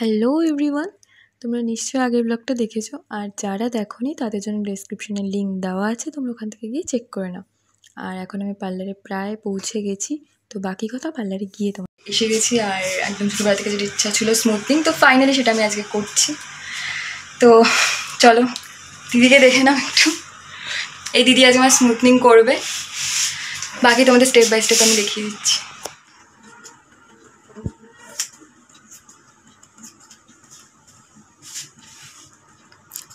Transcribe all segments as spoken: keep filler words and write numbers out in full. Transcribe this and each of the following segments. Hello everyone, তোমরা নিশ্চয়ই আগের ব্লগটা দেখেছো, আর যারা দেখোনি তাদের জন্য ডেসক্রিপশনে লিংক দেওয়া আছে, তোমরা ওখান থেকে গিয়ে চেক করে নাও। আর এখন আমি পার্লারে প্রায় পৌঁছে গেছি, তো বাকি কথা পার্লারে গিয়ে তোমার এসে গেছি। আর একদম ছোটোবেলা থেকে যেটা ইচ্ছা ছিল স্মুথনিং, তো ফাইনালি সেটা আমি আজকে করছি। তো চলো দিদিকে দেখে নাও একটু। এই দিদি আজ আমার স্মুথনিং করবে, বাকি তোমাদের স্টেপ বাই স্টেপ আমি দেখিয়ে দিচ্ছি।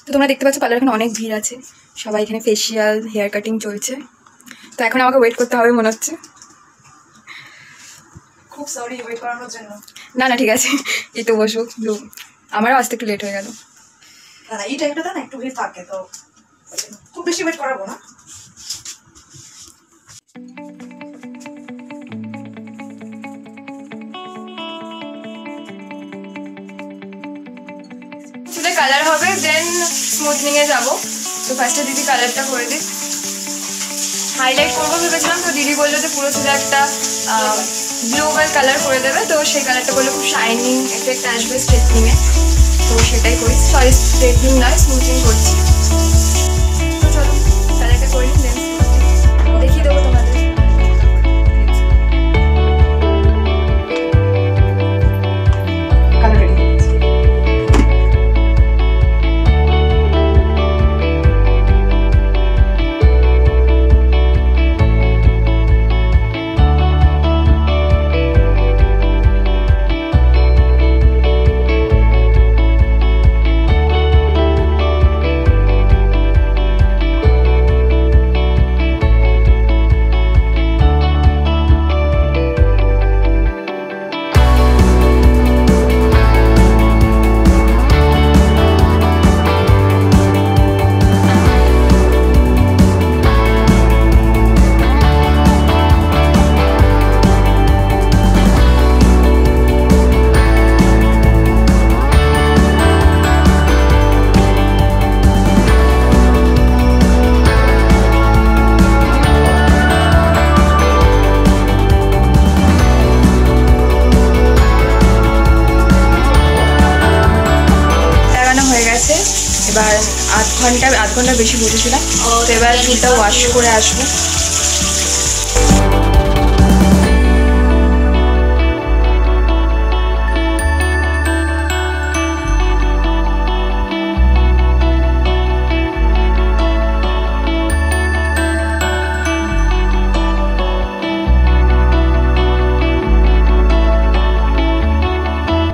তো তোমরা দেখতে পাচ্ছ পার্লার এখন অনেক ভিড় আছে, সবাই এখানে ফেসিয়াল হেয়ার কাটিং চলছে। তো এখন আমাকে ওয়েট করতে হবে মনে হচ্ছে। খুব সরি ওয়েট করানোর জন্য। না না ঠিক আছে, এই তো বসুক, আমারও আসতে একটু লেট হয়ে গেল। না এই টাইমটা না একটু ভিড় থাকে, তো খুব বেশি ওয়েট করাবো না। কালার হবে, দেন স্মুথনিং এ যাবো। তো ফার্স্টে দিদি কালারটা করে দিই, হাইলাইট করবো ভেবেছিলাম, তো দিদি বললো যে পুরো চুলে একটা ব্লু কালার করে দেবে। তো সেই কালারটা করলে খুব শাইনিং এফেক্ট আসবে স্ট্রেটনিং এ, তো সেটাই করি। সরি, স্ট্রেটনিং নয়, স্মুথনিং করছি। তো চলো কালারটা করে নিই, দেন দেখিয়ে দেবো তোমাদের। এবার আধ ঘন্টা আধ ঘন্টা বেশি বুঝেছিলাম, তো এবার চুলটা ওয়াশ করে আসবো।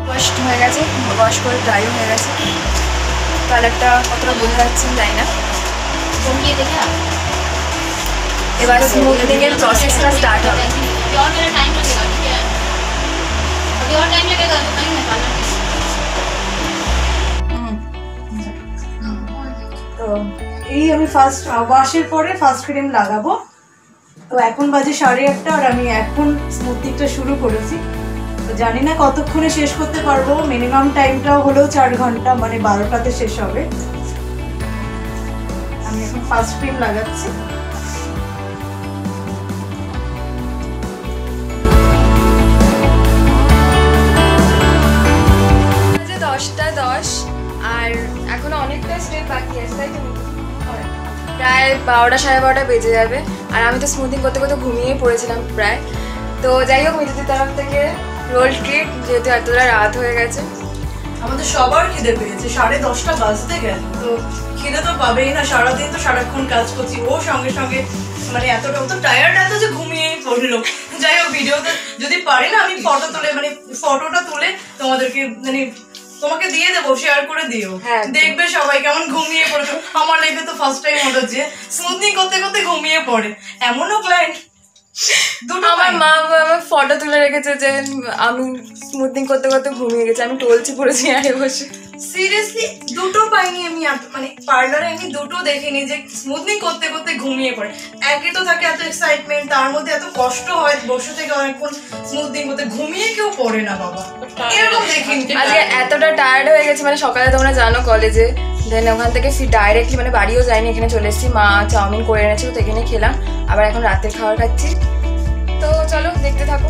ওয়াশ হয়ে গেছে, ওয়াশ করে ড্রাই হয়ে গেছে। কালারটা কতটা বোঝা যাচ্ছে তাই না, কমিয়ে দেখা। এবার স্মুথনিং এর প্রসেসটা স্টার্ট হবে। और मेरा टाइम लगेगा, ठीक है, अभी और टाइम लगेगा, तो टाइम निकालना है। তো এই আমি ফার্স্ট ওয়াশের পরে ফার্স্ট ক্রিম লাগাবো। তো এখন বাজে সাড়ে আটটা, আর আমি এখন স্মুথনিংটা শুরু করেছি। জানি না কতক্ষণে শেষ করতে পারবো, মিনিমাম টাইমটাও হলেও চার ঘন্টা মানে বারোটাতে শেষ হবে। আমি এখন ফার্স্ট ক্রিম লাগাচ্ছি। দশটা দশ আর এখনো অনেকটা স্টেপ বাকি আছে, তাই তো প্রায় বারোটা সাড়ে বারোটা বেজে যাবে। আর আমি তো স্মুথনিং করতে করতে ঘুমিয়ে পড়েছিলাম প্রায়। তো যাই হোক, মিতুদের তরফ থেকে রোল ট্রিট, যেহেতু এতটা রাত হয়ে গেছে, আমাদের সবার খিদে পেয়েছে। সাড়ে দশটা বাজতে গেল, তো খিদে তো পাবেই না, সারাদিন তো সারাক্ষণ কাজ করছি। ও সঙ্গে সঙ্গে মানে এতটা তো টায়ার্ড এত যে ঘুমিয়েই পড়লো। যাই হোক, ভিডিওতে যদি পারি না আমি ফটো তুলে মানে ফটোটা তুলে তোমাদেরকে মানে তোমাকে দিয়ে দেবো, শেয়ার করে দিও। দেখবে সবাই কেমন ঘুমিয়ে পড়েছে। আমার লাইফে তো ফার্স্ট টাইম হলো যে স্মুথনিং করতে করতে ঘুমিয়ে পড়ে এমনও ক্লায়েন্ট। আমার মা আমার ফটো তুলে রেখেছে যে আমি স্মুথনিং করতে করতে ঘুমিয়ে গেছি, আমি টলছি পড়েছি আরে বসে। সিরিয়াসলি দুটো পাইনি আমি, মানে পার্লারে আমি দুটো দেখিনি যে স্মুথনিং করতে করতে ঘুমিয়ে পড়ে। একে তো থাকে এত এক্সাইটমেন্ট, তার মধ্যে এত কষ্ট হয় বসে থেকে অনেকক্ষণ স্মুথনিং করতে, ঘুমিয়ে কেউ পড়ে না বাবা, এরকম দেখিনি। আজকে এতটা টায়ার্ড হয়ে গেছে, মানে সকালে তোমরা জানো কলেজে, দেন ওখান থেকে ফির ডাইরেক্টলি মানে বাড়িও যাইনি, এখানে চলে এসেছি। মা চাউমিন করে এনেছিল, তো এখানে খেলাম, আবার এখন রাতের খাবার খাচ্ছি। তো চলো দেখতে থাকো।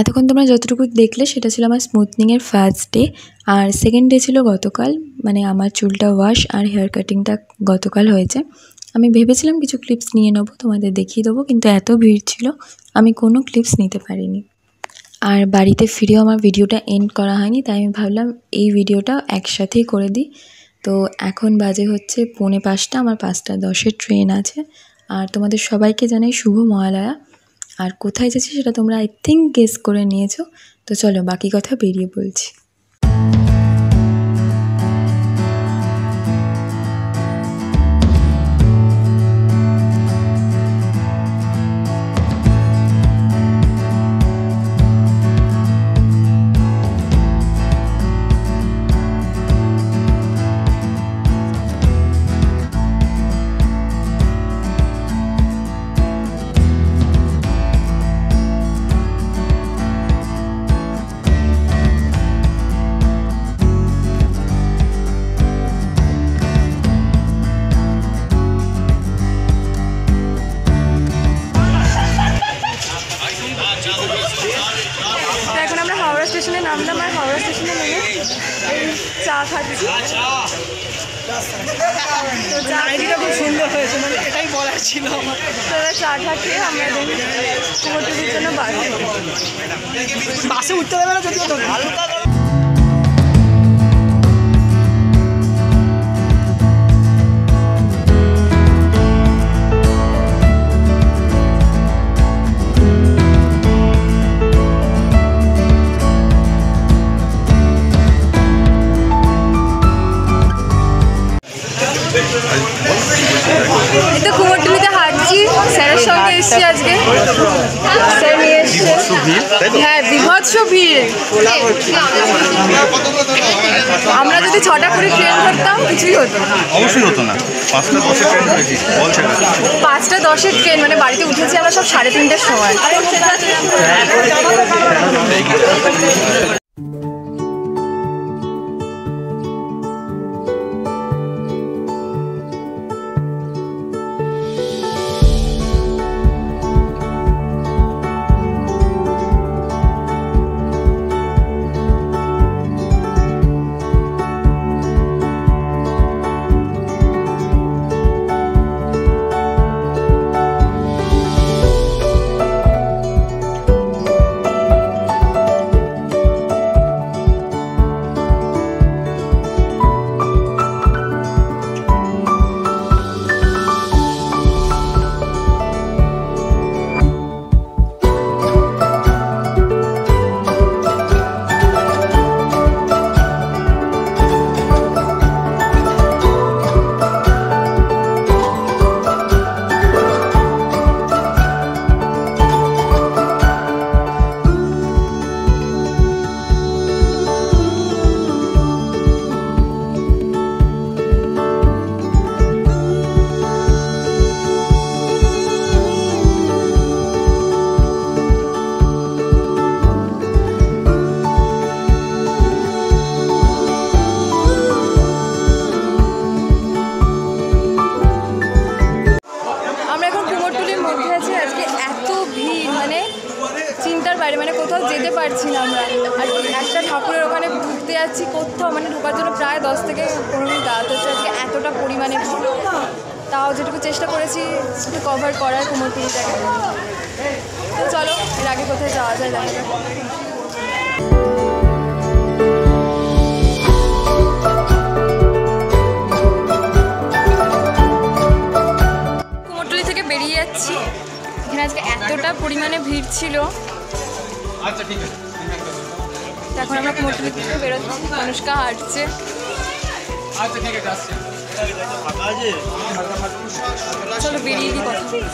এতক্ষণ তোমরা যতটুকু দেখলে সেটা ছিল আমার স্মুথনিংয়ের ফার্স্ট ডে। আর সেকেন্ড ডে ছিল গতকাল, মানে আমার চুলটা ওয়াশ আর হেয়ার কাটিংটা গতকাল হয়েছে। আমি ভেবেছিলাম কিছু ক্লিপস নিয়ে নেবো, তোমাদের দেখিয়ে দেবো, কিন্তু এত ভিড় ছিল আমি কোনো ক্লিপস নিতে পারিনি। আর বাড়িতে ফিরেও আমার ভিডিওটা এন্ড করা হয়নি, তাই আমি ভাবলাম এই ভিডিওটা একসাথেই করে দিই। তো এখন বাজে হচ্ছে পৌনে পাঁচটা, আমার পাঁচটা দশের ট্রেন আছে। আর তোমাদের সবাইকে জানাই শুভ মহালয়া। আর কোথায় যাচ্ছি সেটা তোমরা আই থিঙ্ক গেস করে নিয়েছো, তো চলো বাকি কথা বেরিয়ে বলছি। স্টেশনে নামলাম, আর হাওড়া স্টেশনে নেমে এই চা খাচ্ছি। তো চা আইডিটা খুব সুন্দর হয়েছে, মানে এটাই বলার ছিল আমার। তোরা চা খা খেয়ে আমরা কুমোরটুলির জন্য বাসে বাসে উঠতে দেবে না, যদি কুমোরটুলিতে হাঁটছি স্যারের সঙ্গে এসছি আজকে। হ্যাঁ, বিভৎস ভিড়। আমরা যদি ছটা করে ট্রেন করতাম কিছুই হতো না, অবশ্যই হতো না। পাঁচটা দশের ট্রেন, মানে বাড়িতে উঠেছি আমরা সব সাড়ে তিনটার সময়। কোথাও মানে ঢোকার জন্য প্রায় দশ থেকে পনেরো মিনিট দাঁড়াতে হচ্ছে আজকে, এতটা পরিমাণে। তাও যেটুকু চেষ্টা করেছি একটু কভার করার কুমোরটুলিটাকে। তো চলো এর আগে কোথায় যাওয়া যায় দেখা যাক। কুমোরটুলি থেকে বেরিয়ে যাচ্ছি, এখানে আজকে এতটা পরিমাণে ভিড় ছিল। আচ্ছা ঠিক আছে, এখন আমরা কুমোরটুলি থেকে বেরোচ্ছি, অনুষ্কা হাঁটছে। চলো বেরিয়ে গিয়ে কথা বলছি।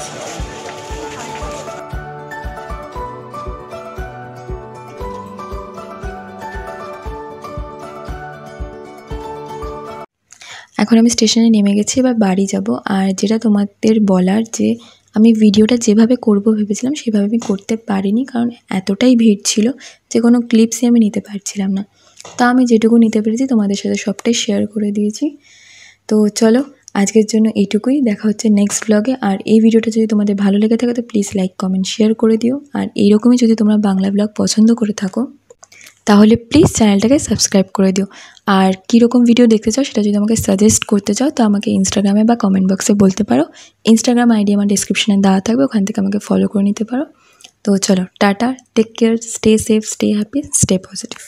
এখন আমি স্টেশনে নেমে গেছি, এবার বাড়ি যাব। আর যেটা তোমাদের বলার, যে আমি ভিডিওটা যেভাবে করব ভেবেছিলাম সেভাবে আমি করতে পারিনি, কারণ এতটাই ভিড় ছিল যে কোনো ক্লিপসই আমি নিতে পারছিলাম না। তা আমি যেটুকু নিতে পেরেছি তোমাদের সাথে সবটাই শেয়ার করে দিয়েছি। তো চলো আজকের জন্য এইটুকুই, দেখা হচ্ছে নেক্সট ব্লগে। আর এই ভিডিওটা যদি তোমাদের ভালো লেগে থাকে তো প্লিজ লাইক কমেন্ট শেয়ার করে দিও। আর এইরকমই যদি তোমরা বাংলা ব্লগ পছন্দ করে থাকো তাহলে প্লিজ চ্যানেলটাকে সাবস্ক্রাইব করে দিও। আর কীরকম ভিডিও দেখতে চাও সেটা যদি আমাকে সাজেস্ট করতে চাও তো আমাকে ইনস্টাগ্রামে বা কমেন্ট বক্সে বলতে পারো। ইনস্টাগ্রাম আইডি আমার ডিসক্রিপশানে দেওয়া থাকবে, ওখান থেকে আমাকে ফলো করে নিতে পারো। তো চলো টাটা, take care, stay safe, stay happy, stay positive.